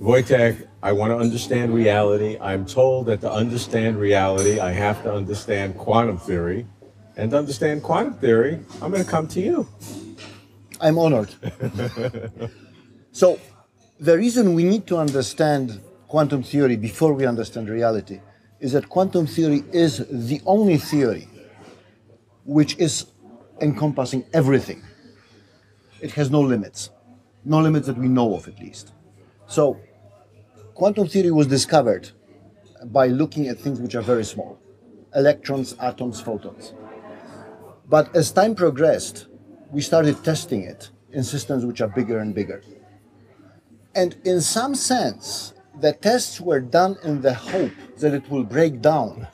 Wojciech, I want to understand reality. I'm told that to understand reality, I have to understand quantum theory. And to understand quantum theory, I'm going to come to you. I'm honored. So the reason we need to understand quantum theory before we understand reality is that quantum theory is the only theory which is encompassing everything. It has no limits. No limits that we know of, at least. So quantum theory was discovered by looking at things which are very small. Electrons, atoms, photons. But as time progressed, we started testing it in systems which are bigger and bigger. And in some sense, the tests were done in the hope that it will break down.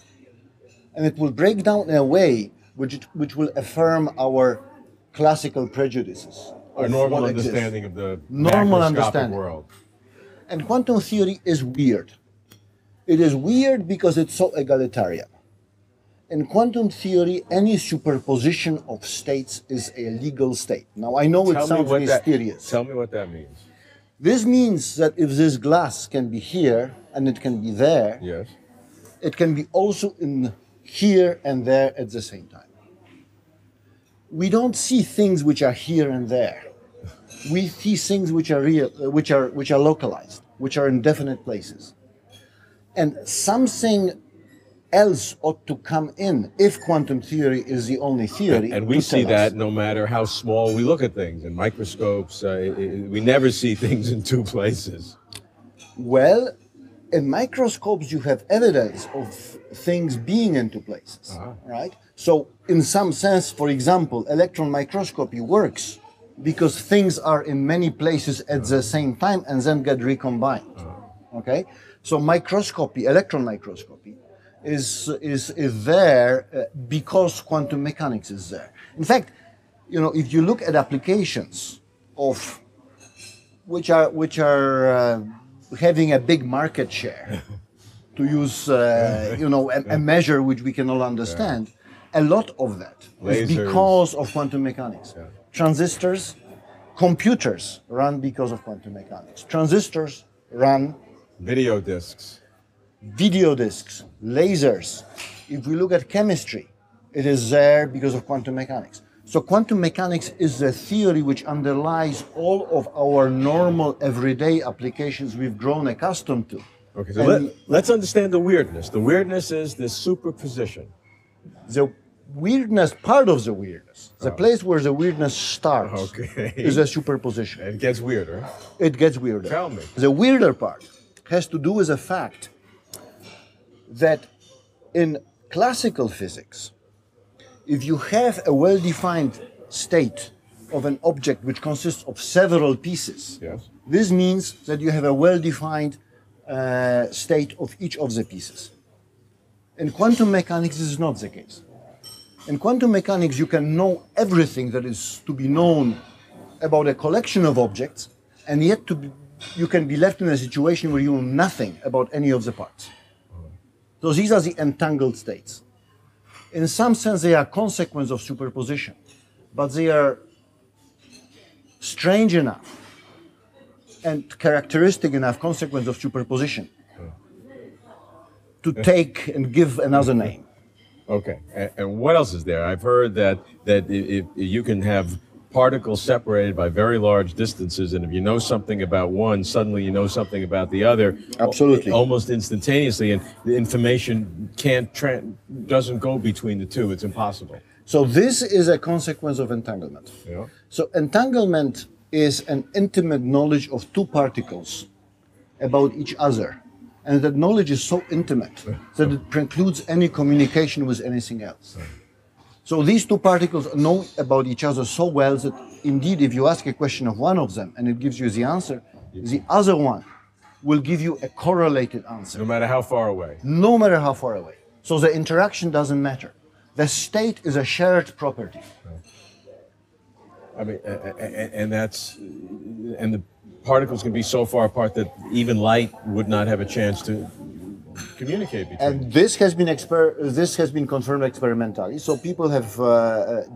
And it will break down in a way which will affirm our classical prejudices. Our normal understanding of the macroscopic world. And quantum theory is weird. It is weird because it's so egalitarian. In quantum theory, any superposition of states is a legal state. Now, I know it sounds mysterious. Tell me what that means. This means that if this glass can be here and it can be there, yes, it can be also in here and there at the same time. We don't see things which are here and there. We see things which are real, which are localized, which are in definite places. And something else ought to come in if quantum theory is the only theory. And we see that no matter how small we look at things. In microscopes, we never see things in two places. Well, in microscopes, you have evidence of things being in two places, right? So in some sense, for example, electron microscopy works because things are in many places at the same time and then get recombined, okay? So microscopy, electron microscopy, is there because quantum mechanics is there. In fact, you know, if you look at applications of which are having a big market share, to use you know, a measure which we can all understand, a lot of that is because of quantum mechanics. Yeah. Transistors, computers run because of quantum mechanics. Transistors run. Video discs. Video discs, lasers. If we look at chemistry, it is there because of quantum mechanics. So quantum mechanics is the theory which underlies all of our normal everyday applications we've grown accustomed to. Okay, so let's understand the weirdness. The weirdness is the superposition. The weirdness, part of the weirdness, the place where the weirdness starts is a superposition. It gets weirder. It gets weirder. Tell me. The weirder part has to do with the fact that in classical physics, if you have a well-defined state of an object which consists of several pieces, this means that you have a well-defined state of each of the pieces. In quantum mechanics, this is not the case. In quantum mechanics, you can know everything that is to be known about a collection of objects, and yet you can be left in a situation where you know nothing about any of the parts. So these are the entangled states. In some sense, they are a consequence of superposition, but they are strange enough and characteristic enough consequence of superposition to take and give another name. Okay, and what else is there? I've heard that if you can have particles separated by very large distances, and if you know something about one, suddenly you know something about the other. Absolutely, almost instantaneously, and the information doesn't go between the two. It's impossible. So this is a consequence of entanglement. Yeah. So entanglement is an intimate knowledge of two particles about each other, and that knowledge is so intimate that it precludes any communication with anything else. So these two particles know about each other so well that indeed if you ask a question of one of them and it gives you the answer, the other one will give you a correlated answer. No matter how far away. No matter how far away. So the interaction doesn't matter. The state is a shared property. I mean, and the particles can be so far apart that even light would not have a chance to communicate between them. And this has been confirmed experimentally. So people have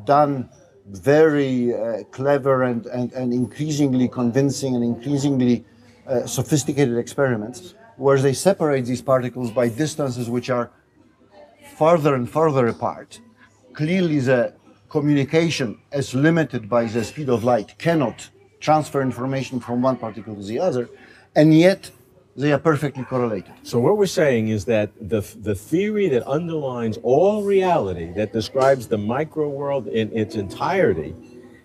done very clever and increasingly convincing and increasingly sophisticated experiments where they separate these particles by distances which are farther and farther apart. Clearly the communication, as limited by the speed of light, cannot transfer information from one particle to the other, and yet they are perfectly correlated. So what we're saying is that the theory that underlines all reality, that describes the micro world in its entirety,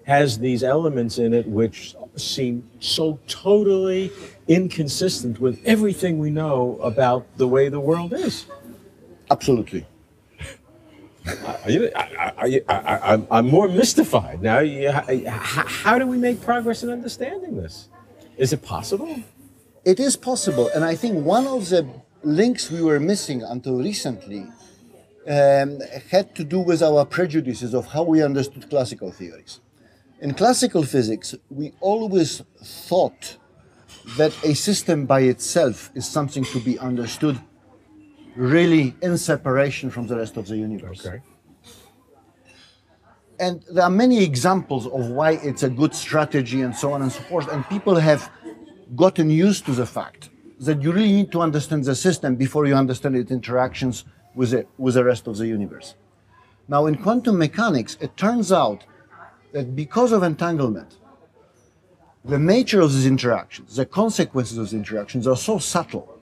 has these elements in it which seem so totally inconsistent with everything we know about the way the world is. Absolutely. I'm more mystified now. How do we make progress in understanding this? Is it possible? It is possible, and I think one of the links we were missing until recently had to do with our prejudices of how we understood classical theories. In classical physics, we always thought that a system by itself is something to be understood really in separation from the rest of the universe. Okay. And there are many examples of why it's a good strategy and so on and so forth, and people have gotten used to the fact that you really need to understand the system before you understand its interactions with the rest of the universe. Now, in quantum mechanics, it turns out that because of entanglement, the nature of these interactions, the consequences of these interactions are so subtle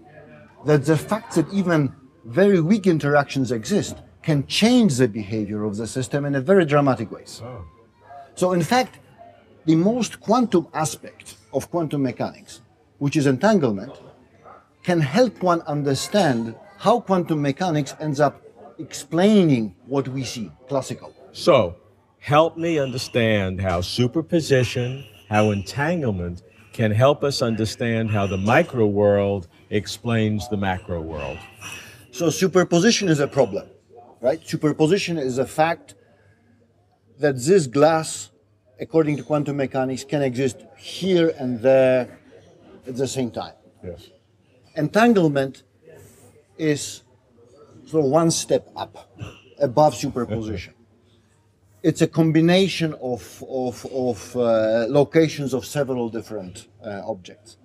that the fact that even very weak interactions exist can change the behavior of the system in a very dramatic ways. Oh. So in fact, the most quantum aspect of quantum mechanics, which is entanglement, can help one understand how quantum mechanics ends up explaining what we see, classical. So help me understand how superposition, how entanglement can help us understand how the micro world explains the macro world. So superposition is a problem, right? Superposition is a fact that this glass, according to quantum mechanics, can exist here and there at the same time. Yes. Entanglement is sort of one step up above superposition. It's a combination of locations of several different objects.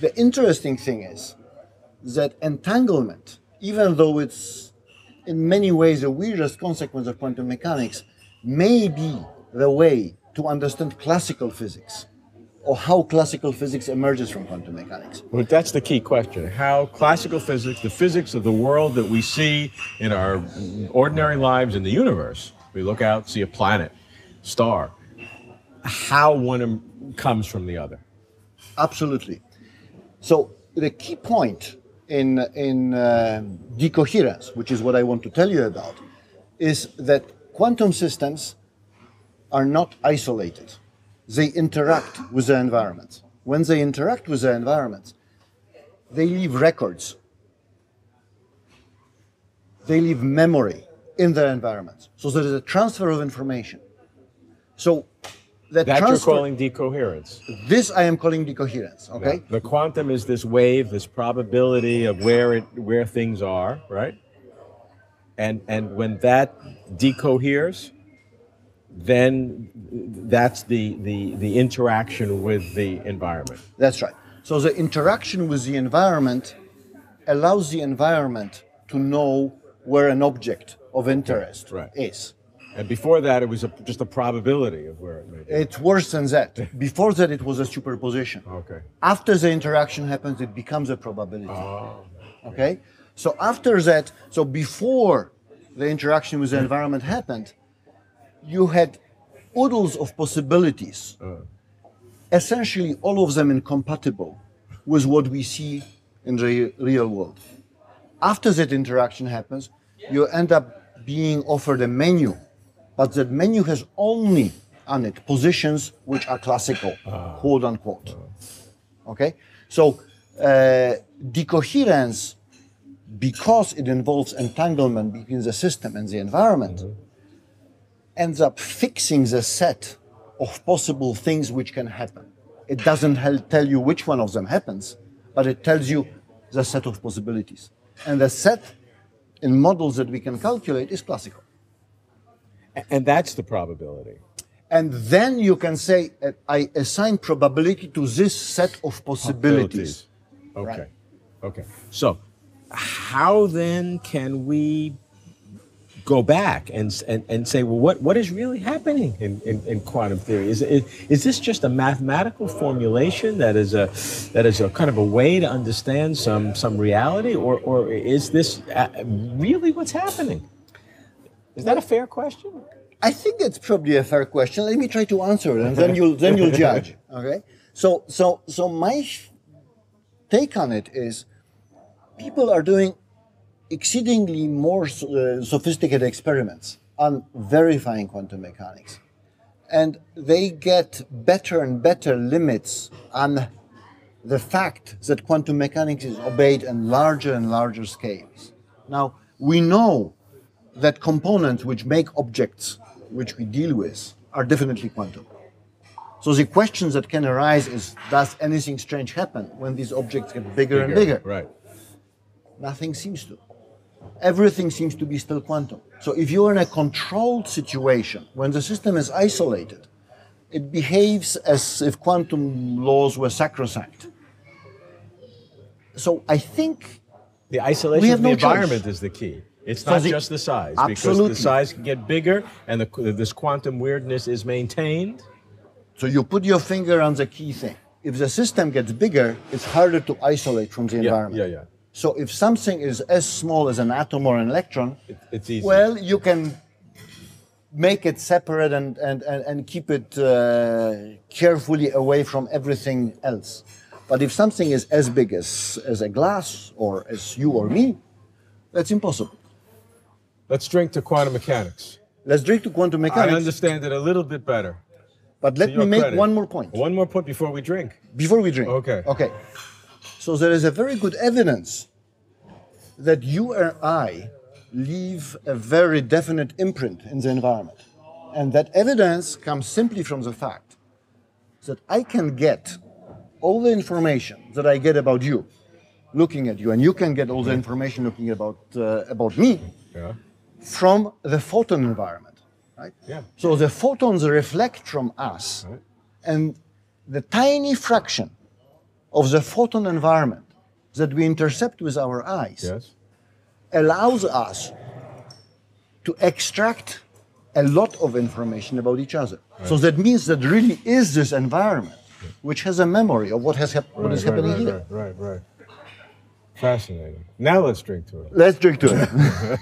The interesting thing is that entanglement, even though it's in many ways the weirdest consequence of quantum mechanics, may be the way to understand classical physics or how classical physics emerges from quantum mechanics. Well, that's the key question. How classical physics, the physics of the world that we see in our ordinary lives in the universe, we look out, see a planet, star, how one comes from the other. Absolutely. So the key point in decoherence, which is what I want to tell you about, is that quantum systems are not isolated. They interact with the environment. When they interact with the environment, they leave records. They leave memory in their environment. So there is a transfer of information. So that transfer, you're calling decoherence. This I am calling decoherence, okay? The quantum is this wave, this probability of where things are, right? And when that decoheres, then that's the interaction with the environment. That's right. So the interaction with the environment allows the environment to know where an object of interest is. And before that, it was just a probability of where it may be. It's worse than that. Before that, it was a superposition. Okay. After the interaction happens, it becomes a probability. Oh, okay? So after that, so before the interaction with the environment happened, you had oodles of possibilities, essentially all of them incompatible with what we see in the real world. After that interaction happens, you end up being offered a menu. But that menu has only on it positions which are classical, quote unquote. Okay? So decoherence, because it involves entanglement between the system and the environment, ends up fixing the set of possible things which can happen. It doesn't tell you which one of them happens, but it tells you the set of possibilities. And the set in models that we can calculate is classical. And that's the probability. And then you can say, I assign probability to this set of possibilities. Okay. Right? Okay. So how then can we go back and say, well, what is really happening in quantum theory? Is this just a mathematical formulation that is a kind of a way to understand some reality, or is this really what's happening? Is that a fair question? I think that's probably a fair question. Let me try to answer it, and then you'll judge. Okay. So my take on it is, people are doing exceedingly more sophisticated experiments on verifying quantum mechanics, and they get better and better limits on the fact that quantum mechanics is obeyed in larger and larger scales. Now, we know that components which make objects which we deal with are definitely quantum. So the questions that can arise is, does anything strange happen when these objects get bigger and bigger? Right. Nothing seems to. Everything seems to be still quantum. So if you're in a controlled situation, when the system is isolated, it behaves as if quantum laws were sacrosanct. So I think the isolation of the environment is the key. It's not just the size, because the size can get bigger and this quantum weirdness is maintained. So you put your finger on the key thing. If the system gets bigger, it's harder to isolate from the environment. Yeah, yeah. So if something is as small as an atom or an electron, it's easy. Well, you can make it separate and keep it carefully away from everything else. But if something is as big as a glass or as you or me, that's impossible. Let's drink to quantum mechanics. Let's drink to quantum mechanics. I understand it a little bit better. But let me make one more point. One more point before we drink. Before we drink. Okay. Okay. So there is a very good evidence that you or I leave a very definite imprint in the environment. And that evidence comes simply from the fact that I can get all the information that I get about you looking at you, and you can get all the information looking about me from the photon environment. Right? Yeah. So the photons reflect from us, and the tiny fraction of the photon environment that we intercept with our eyes allows us to extract a lot of information about each other. Right. So that means that really is this environment which has a memory of what is happening here. Right, right. Fascinating. Now let's drink to it. Let's drink to it.